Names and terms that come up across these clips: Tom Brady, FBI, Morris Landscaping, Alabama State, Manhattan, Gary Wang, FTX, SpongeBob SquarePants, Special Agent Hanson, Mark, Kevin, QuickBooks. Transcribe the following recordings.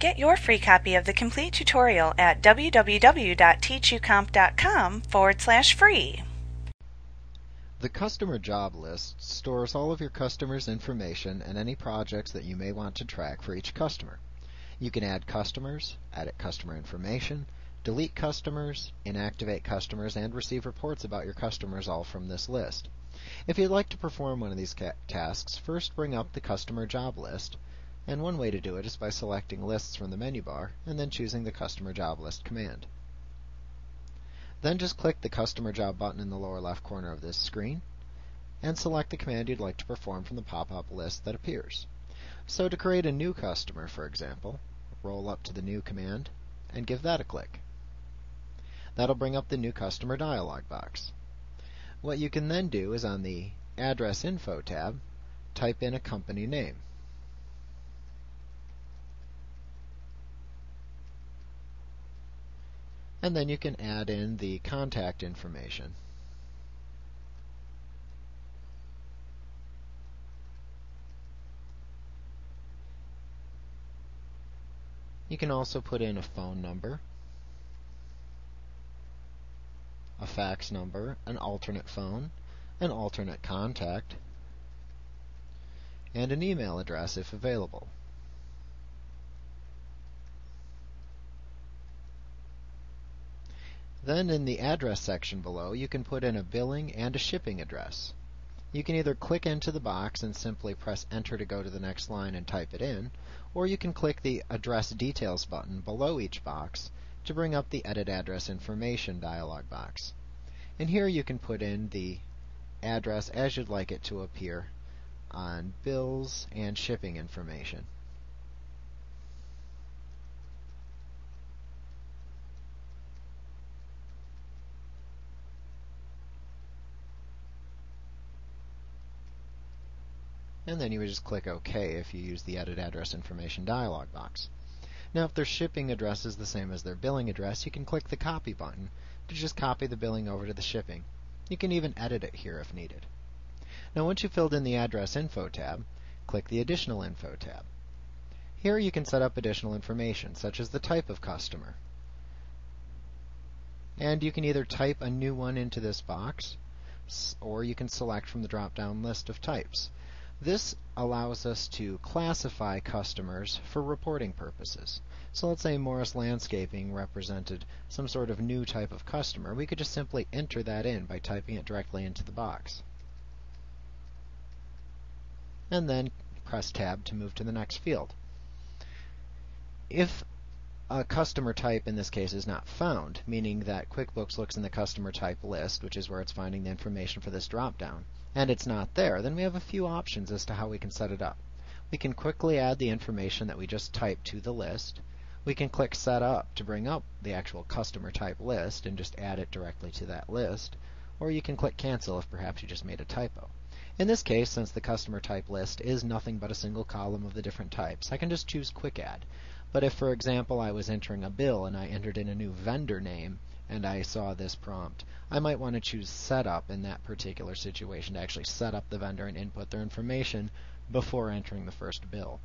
Get your free copy of the complete tutorial at www.teachucomp.com/free. The customer job list stores all of your customers' information and any projects that you may want to track for each customer. You can add customers, edit customer information, delete customers, inactivate customers, and receive reports about your customers all from this list. If you'd like to perform one of these tasks, first bring up the customer job list, and one way to do it is by selecting lists from the menu bar and then choosing the customer job list command. Then just click the Customer Job button in the lower left corner of this screen and select the command you'd like to perform from the pop-up list that appears. So to create a new customer, for example, roll up to the New command and give that a click. That'll bring up the New Customer dialog box. What you can then do is on the Address Info tab, type in a company name. And then you can add in the contact information. You can also put in a phone number, a fax number, an alternate phone, an alternate contact, and an email address if available. Then in the address section below, you can put in a billing and a shipping address. You can either click into the box and simply press enter to go to the next line and type it in, or you can click the Address Details button below each box to bring up the Edit Address Information dialog box. And here you can put in the address as you'd like it to appear on bills and shipping information. And then you would just click OK if you use the Edit Address Information dialog box. Now if their shipping address is the same as their billing address, you can click the Copy button to just copy the billing over to the shipping. You can even edit it here if needed. Now once you've filled in the Address Info tab, click the Additional Info tab. Here you can set up additional information, such as the type of customer. And you can either type a new one into this box, or you can select from the drop-down list of types. This allows us to classify customers for reporting purposes. So let's say Morris Landscaping represented some sort of new type of customer. We could just simply enter that in by typing it directly into the box. And then press Tab to move to the next field. If a customer type in this case is not found, meaning that QuickBooks looks in the customer type list, which is where it's finding the information for this drop-down, and it's not there, then we have a few options as to how we can set it up. We can quickly add the information that we just typed to the list. We can click Set Up to bring up the actual customer type list and just add it directly to that list, or you can click Cancel if perhaps you just made a typo. In this case, since the customer type list is nothing but a single column of the different types, I can just choose Quick Add. But if, for example, I was entering a bill and I entered in a new vendor name, and I saw this prompt, I might want to choose Setup in that particular situation to actually set up the vendor and input their information before entering the first bill.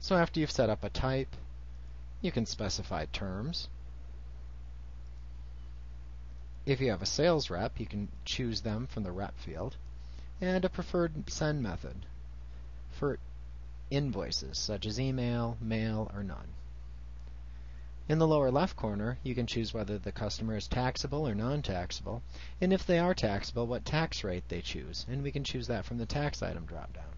So after you've set up a type, you can specify terms. If you have a sales rep, you can choose them from the rep field, and a preferred send method for invoices such as email, mail, or none. In the lower left corner, you can choose whether the customer is taxable or non-taxable, and if they are taxable, what tax rate they choose, and we can choose that from the tax item dropdown.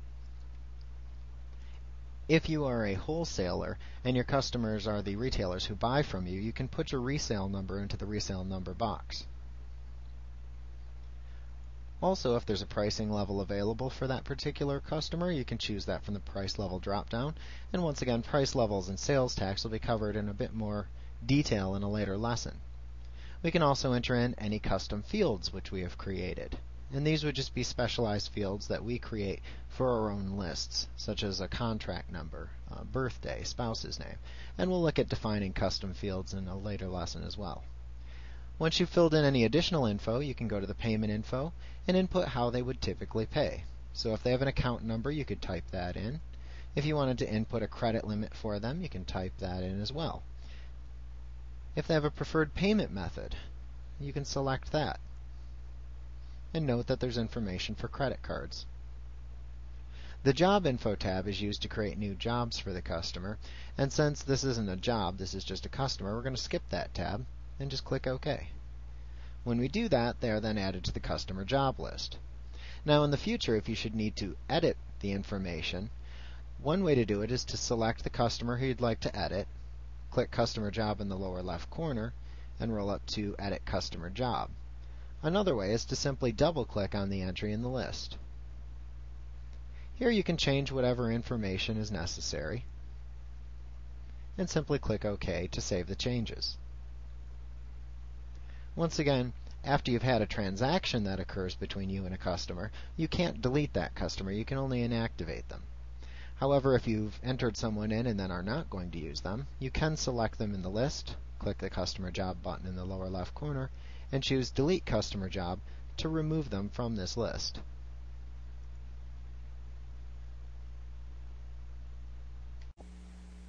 If you are a wholesaler and your customers are the retailers who buy from you, you can put your resale number into the resale number box. Also, if there's a pricing level available for that particular customer, you can choose that from the price level drop-down. And once again, price levels and sales tax will be covered in a bit more detail in a later lesson. We can also enter in any custom fields which we have created. And these would just be specialized fields that we create for our own lists, such as a contract number, birthday, spouse's name. And we'll look at defining custom fields in a later lesson as well. Once you've filled in any additional info, you can go to the payment info and input how they would typically pay. So if they have an account number, you could type that in. If you wanted to input a credit limit for them, you can type that in as well. If they have a preferred payment method, you can select that. And note that there's information for credit cards. The Job Info tab is used to create new jobs for the customer, and since this isn't a job, this is just a customer, we're going to skip that tab and just click OK. When we do that, they are then added to the customer job list. Now in the future, if you should need to edit the information, one way to do it is to select the customer who you'd like to edit, click Customer Job in the lower left corner, and roll up to Edit Customer Job. Another way is to simply double-click on the entry in the list. Here you can change whatever information is necessary and simply click OK to save the changes. Once again, after you've had a transaction that occurs between you and a customer, you can't delete that customer, you can only inactivate them. However, if you've entered someone in and then are not going to use them, you can select them in the list, click the Customer Job button in the lower left corner, and choose Delete Customer Job to remove them from this list.